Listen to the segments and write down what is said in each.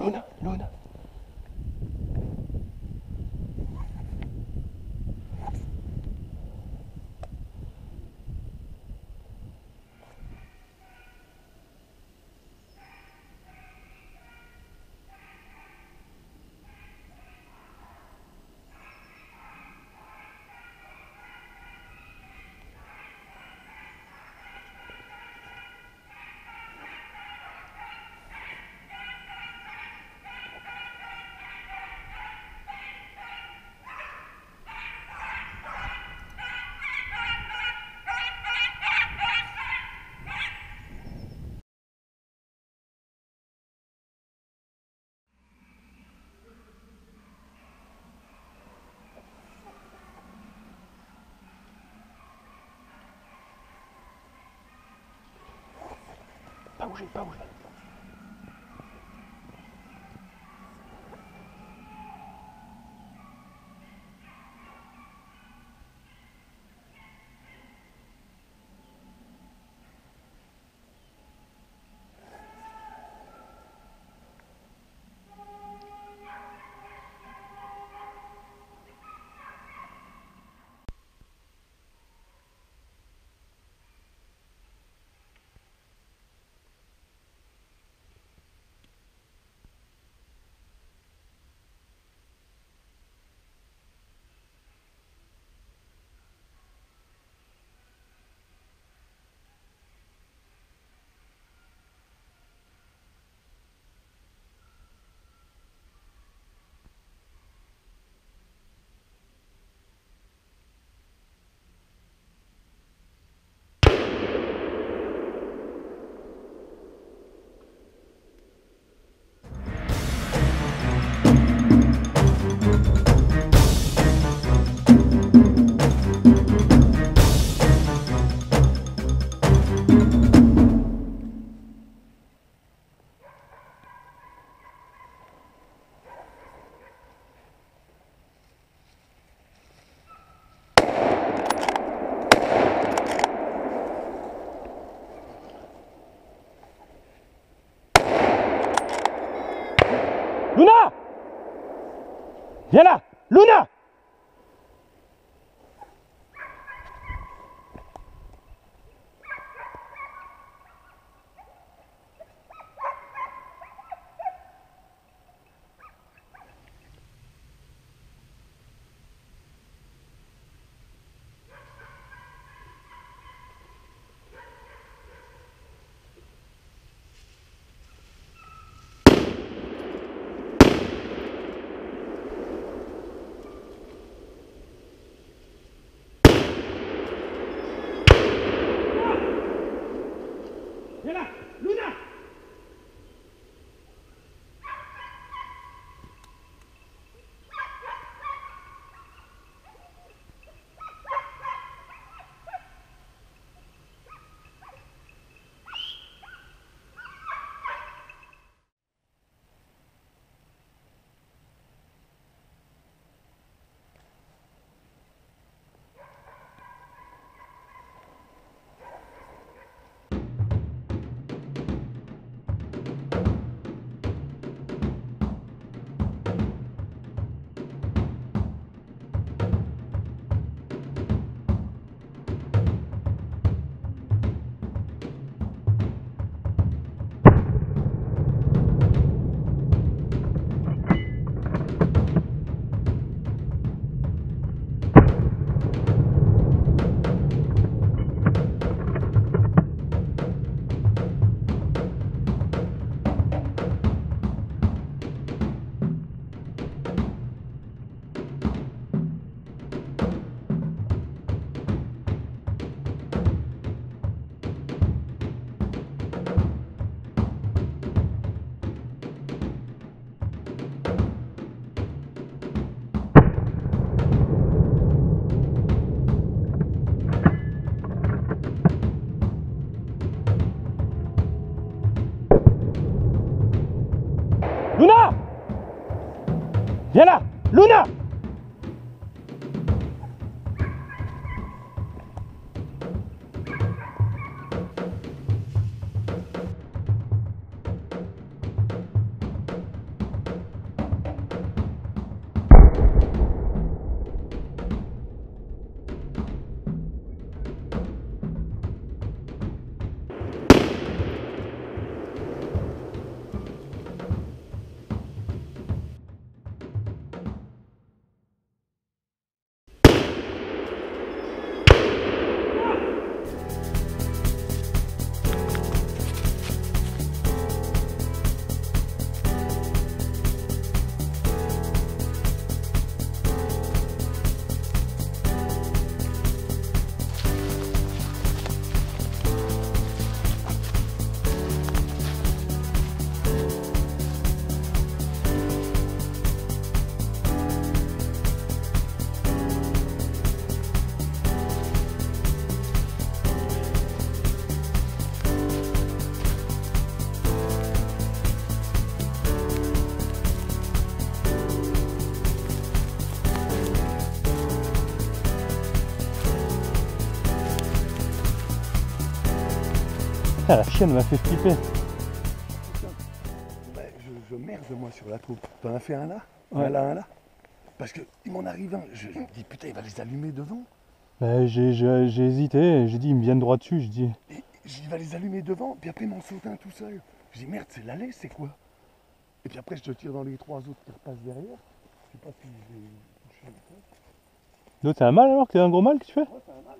Luna, Luna. Pas bouger, pas bouger. Luna! Viens là! Luna! Viens là, Luna! Ah, la chienne m'a fait flipper. Je merde moi sur la troupe. T'en as fait un là, ouais. un là. Parce que il m'en arrive un, je me dis putain il va les allumer devant. Bah, j'ai hésité, j'ai dit ils me viennent droit dessus, je dis. Il va les allumer devant, puis après il m'en saute un tout seul. Je dis merde c'est l'allée c'est quoi? Et puis après je te tire dans les trois autres qui repassent derrière. Je sais pas si je vais... L'autre c'est un mâle alors que c'est un gros mâle que tu fais? Ouais, c'est un mâle.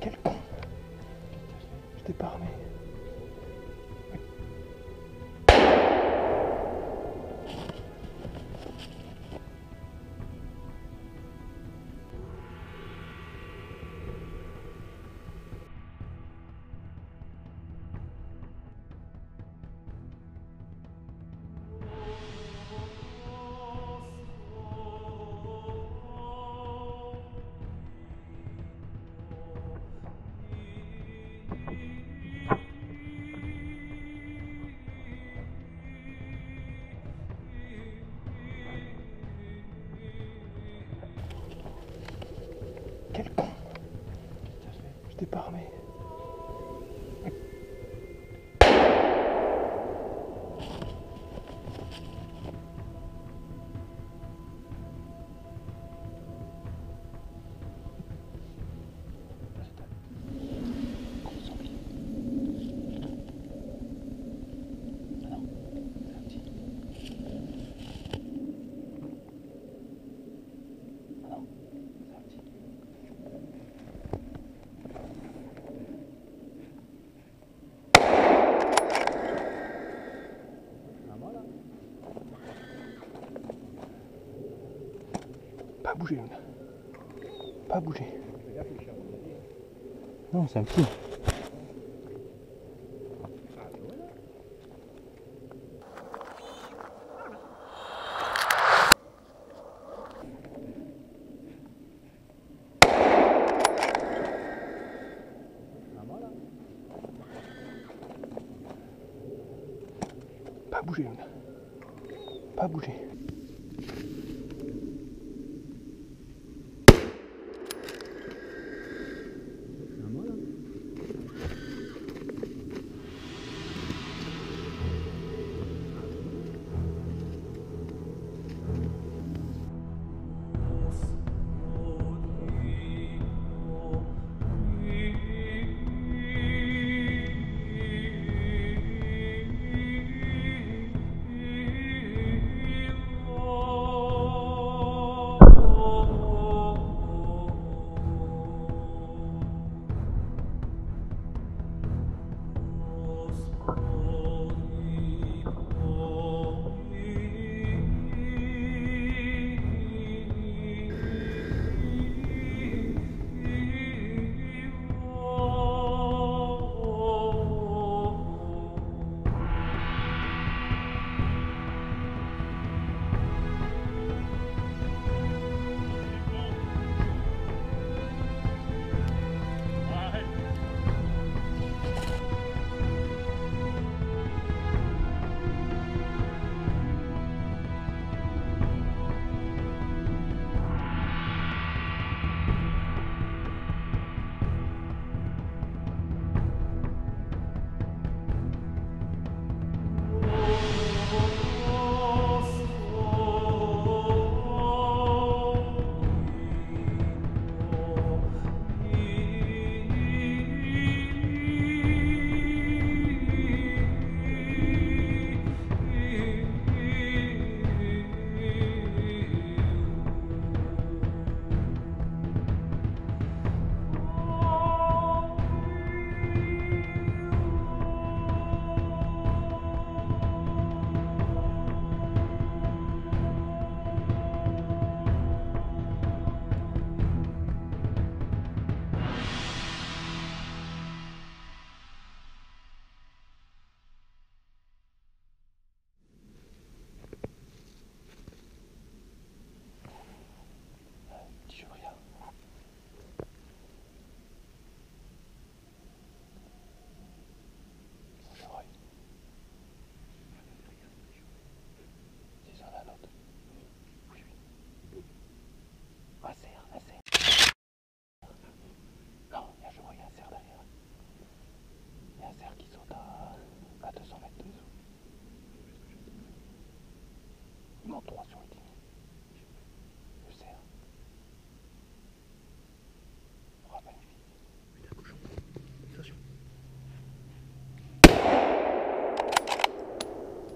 Quel con! Je t'ai pas armé. Quel con! Je t'ai pas armé. bouger, Luna. Pas bouger. Non, c'est un petit. Pas bouger, Luna. Pas bouger.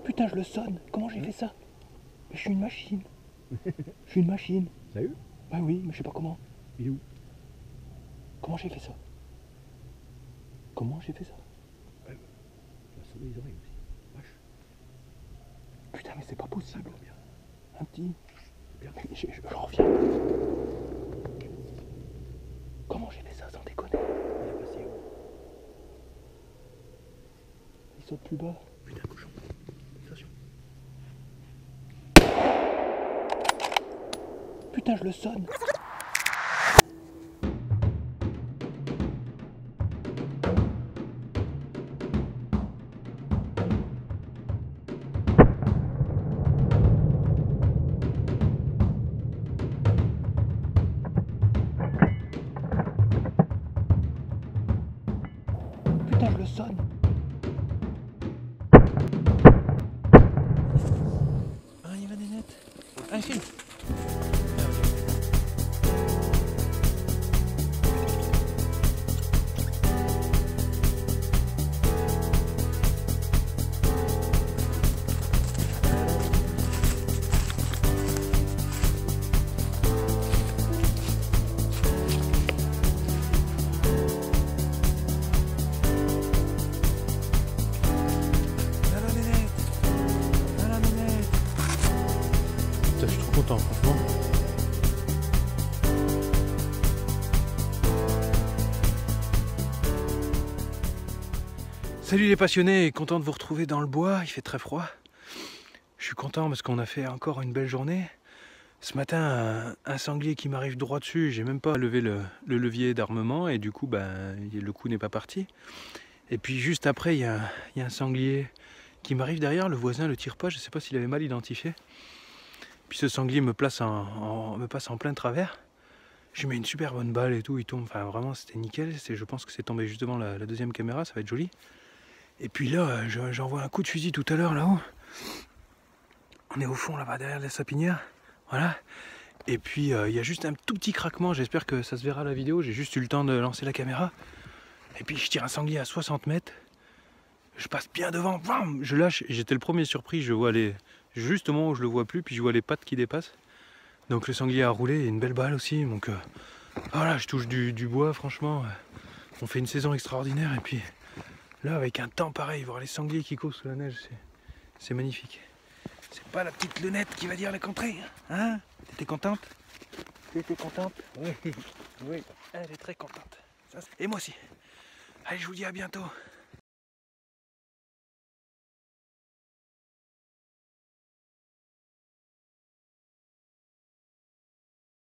Putain, je le sonne. Comment j'ai fait ça? Je suis une machine. Je suis une machine. Ça a eu? Bah oui, mais je sais pas comment. Il est où? Comment j'ai fait ça? Comment j'ai fait ça? Il a sonné les oreilles aussi. Vache. Putain, mais c'est pas possible. Un petit. Je reviens. Comment j'ai fait ça sans déconner? Il est passé où? Il saute plus bas. Putain, cochon. Putain, je le sonne. Putain, je le sonne. Ah, il y avait des nettes. Ah, il filme. Je suis trop content. Salut les passionnés, content de vous retrouver dans le bois, il fait très froid. Je suis content parce qu'on a fait encore une belle journée. Ce matin, un sanglier qui m'arrive droit dessus, j'ai même pas levé le levier d'armement et du coup ben, le coup n'est pas parti. Et puis juste après, il y a un sanglier qui m'arrive derrière, le voisin le tire pas, je sais pas s'il avait mal identifié. Puis ce sanglier me passe en plein travers. Je mets une super bonne balle et tout, il tombe, enfin vraiment c'était nickel, je pense que c'est tombé juste devant la deuxième caméra, ça va être joli. Et puis là, j'envoie un coup de fusil tout à l'heure là-haut. On est au fond là-bas derrière la sapinière, voilà. Et puis il y a juste un tout petit craquement, j'espère que ça se verra à la vidéo, j'ai juste eu le temps de lancer la caméra. Et puis je tire un sanglier à 60 mètres, je passe bien devant, bam, je lâche, j'étais le premier surpris, je vois juste au moment où je le vois plus, puis je vois les pattes qui dépassent. Donc le sanglier a roulé et une belle balle aussi, donc voilà, je touche du bois, franchement, on fait une saison extraordinaire, et puis là avec un temps pareil, voir les sangliers qui courent sous la neige, c'est magnifique. C'est pas la petite lunette qui va dire la contrée, hein? T'étais contente? T'étais contente? Oui, oui, elle est très contente. Et moi aussi. Allez, je vous dis à bientôt.